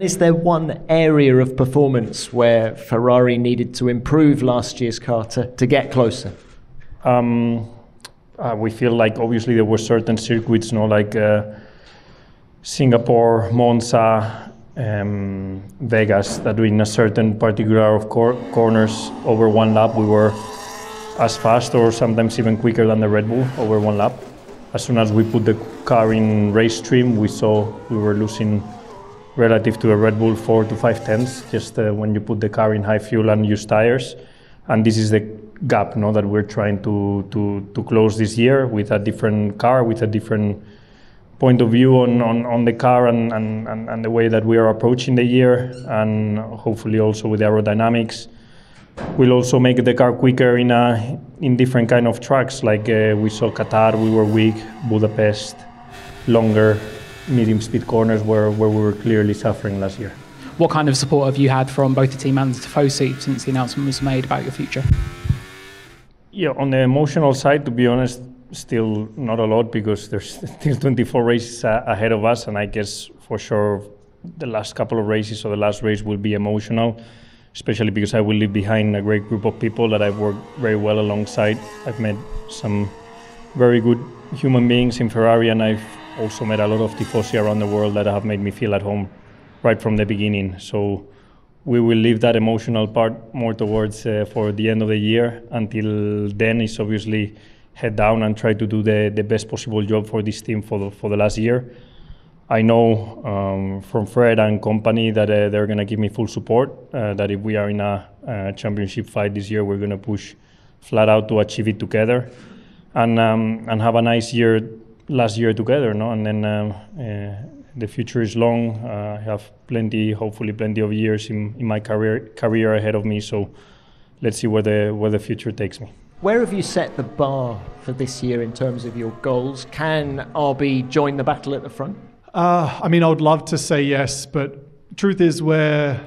Is there one area of performance where Ferrari needed to improve last year's car to get closer? We feel like obviously there were certain circuits, you know, like Singapore, Monza, Vegas, that in a certain particular of corners over one lap we were as fast or sometimes even quicker than the Red Bull over one lap. As soon as we put the car in race trim, we saw we were losing relative to a Red Bull 4 to 5 tenths, just when you put the car in high fuel and use tires. And this is the gap, no, that we're trying to close this year with a different car, with a different point of view on the car and the way that we are approaching the year, and hopefully also with aerodynamics. We'll also make the car quicker in different kind of tracks, like we saw Qatar, we were weak, Budapest, longer, medium-speed corners where we were clearly suffering last year. What kind of support have you had from both the team and the Tifosi since the announcement was made about your future? Yeah, on the emotional side, to be honest, still not a lot, because there's still 24 races ahead of us, and I guess for sure the last couple of races or the last race will be emotional, especially because I will leave behind a great group of people that I've worked very well alongside. I've met some very good human beings in Ferrari, and I've also met a lot of Tifosi around the world that have made me feel at home right from the beginning. So we will leave that emotional part more towards for the end of the year. Until then, it's obviously head down and try to do the best possible job for this team for the last year. I know from Fred and company that they're going to give me full support, that if we are in a championship fight this year, we're going to push flat out to achieve it together and have a nice year last year together, no? And then the future is long. I have hopefully plenty of years in my career ahead of me. So let's see where the future takes me. Where have you set the bar for this year in terms of your goals? Can RB join the battle at the front? I mean, I would love to say yes, but truth is we're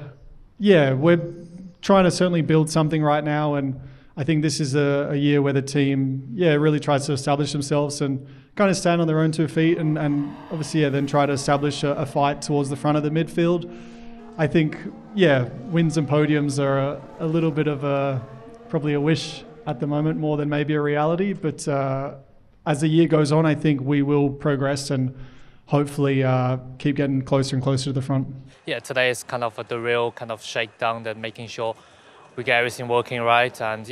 trying to certainly build something right now, and I think this is a year where the team, really tries to establish themselves and kind of stand on their own two feet and obviously, then try to establish a fight towards the front of the midfield. I think, wins and podiums are a little bit of probably a wish at the moment more than maybe a reality. But as the year goes on, I think we will progress and hopefully keep getting closer and closer to the front. Yeah, today is kind of the real kind of shakedown, that making sure we get everything working right, and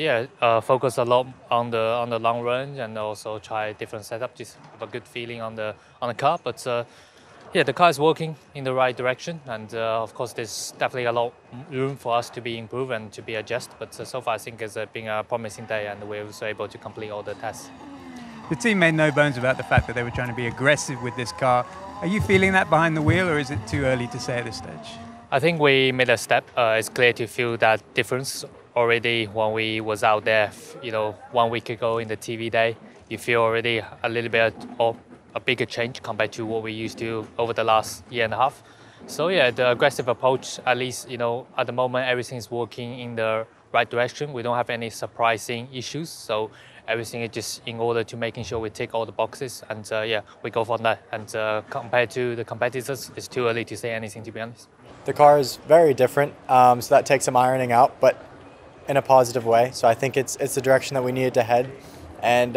focus a lot on the long run, and also try different setup. Just have a good feeling on the car, but the car is working in the right direction, and of course there's definitely a lot of room for us to be improved and to be adjusted. But so far I think it's been a promising day, and we were also able to complete all the tests. The team made no bones about the fact that they were trying to be aggressive with this car. Are you feeling that behind the wheel, or is it too early to say at this stage? I think we made a step. It's clear to feel that difference already when we was out there, 1 week ago in the TV day. You feel already a little bit of a bigger change compared to what we used to over the last year and a half. So the aggressive approach, at least, at the moment, everything's working in the right direction. We don't have any surprising issues. So everything is just in order to making sure we tick all the boxes, and we go for that. And compared to the competitors, it's too early to say anything, to be honest. The car is very different, so that takes some ironing out, but in a positive way. So I think it's the direction that we needed to head, and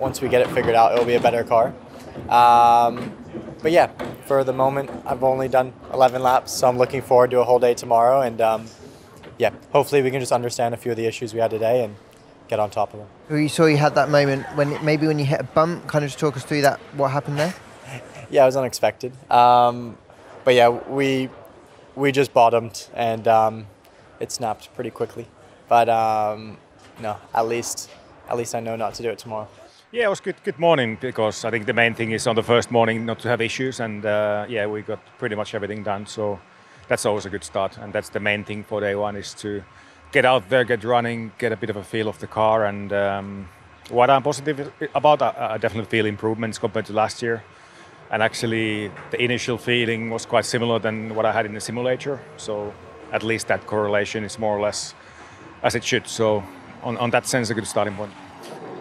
once we get it figured out, it'll be a better car. But for the moment, I've only done 11 laps, so I'm looking forward to a whole day tomorrow, and hopefully we can just understand a few of the issues we had today and get on top of them. You saw you had that moment when you hit a bump. Kind of just talk us through that. What happened there? It was unexpected. We just bottomed, and it snapped pretty quickly. But no, at least I know not to do it tomorrow. Yeah, it was good morning, because I think the main thing is on the first morning not to have issues, and we got pretty much everything done. So that's always a good start, and that's the main thing for day one, is to get out there, get running, get a bit of a feel of the car. And what I'm positive about, I definitely feel improvements compared to last year. And actually, the initial feeling was quite similar than what I had in the simulator. So at least that correlation is more or less as it should. So on that sense, a good starting point.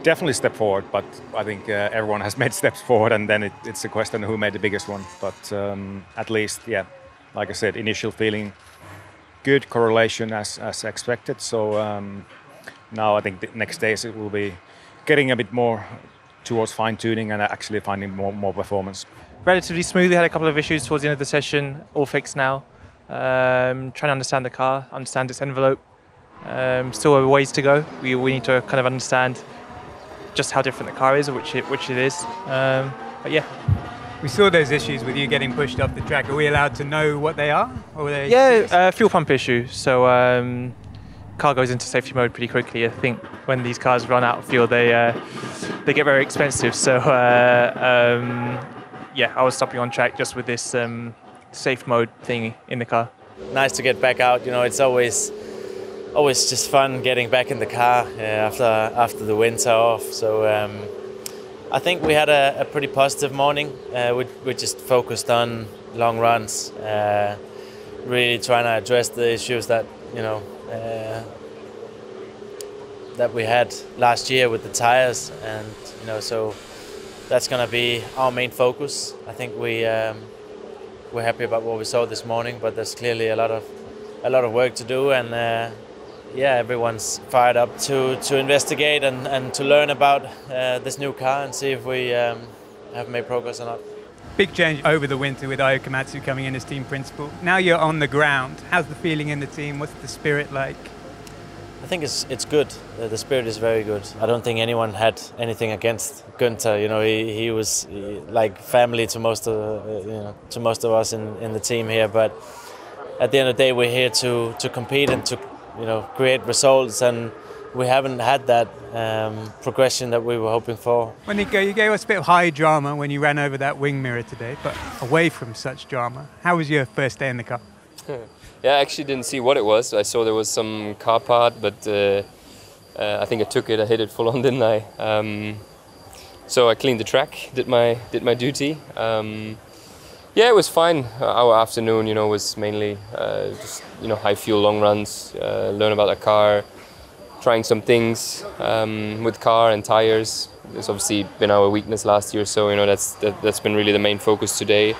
Definitely step forward, but I think everyone has made steps forward, and then it's a question who made the biggest one. But at least, like I said, initial feeling, good correlation as expected. So now I think the next days it will be getting a bit more towards fine-tuning and actually finding more performance. Relatively smoothly, had a couple of issues towards the end of the session, all fixed now. Trying to understand the car, understand its envelope. Still a ways to go. We need to kind of understand just how different the car is, or which it is. But yeah. We saw those issues with you getting pushed off the track. Are we allowed to know what they are? Or they fuel pump issue. So car goes into safety mode pretty quickly. I think when these cars run out of fuel, they get very expensive. So yeah, I was stopping on track just with this safe mode thingy in the car. Nice to get back out. You know, it's always just fun getting back in the car after the winter off. So I think we had a pretty positive morning. We just focused on long runs, really trying to address the issues that, you know, that we had last year with the tires, and you know, so that's going to be our main focus. I think we're happy about what we saw this morning, but there's clearly a lot of work to do, and yeah, everyone's fired up to investigate and to learn about this new car and see if we have made progress or not. Big change over the winter with Ayao Komatsu coming in as team principal. Now you're on the ground. How's the feeling in the team? What's the spirit like? I think it's good. The spirit is very good. I don't think anyone had anything against Gunther. You know, he was like family to most of us in the team here. But at the end of the day, we're here to compete and to, you know, create results, and we haven't had that progression that we were hoping for. Well, Nico, you gave us a bit of high drama when you ran over that wing mirror today, but away from such drama, how was your first day in the car? Yeah, I actually didn't see what it was. I saw there was some car part, but I think I took it, I hit it full on, didn't I? So I cleaned the track, did my duty. Yeah, it was fine. Our afternoon, you know, was mainly just, you know, high fuel long runs, learn about a car, trying some things with car and tires. It's obviously been our weakness last year, so you know that's been really the main focus today.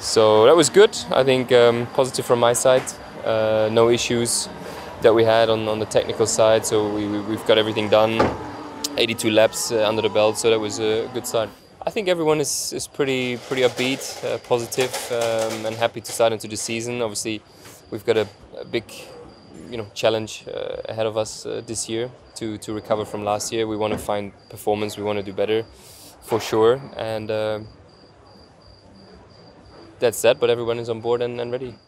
So that was good. I think positive from my side. No issues that we had on the technical side, so we've got everything done. 82 laps under the belt, so that was a good start. I think everyone is pretty upbeat, positive, and happy to start into the season. Obviously, we've got a big, you know, challenge ahead of us this year to recover from last year. We want to find performance. We want to do better, for sure. And that's that. But everyone is on board and ready.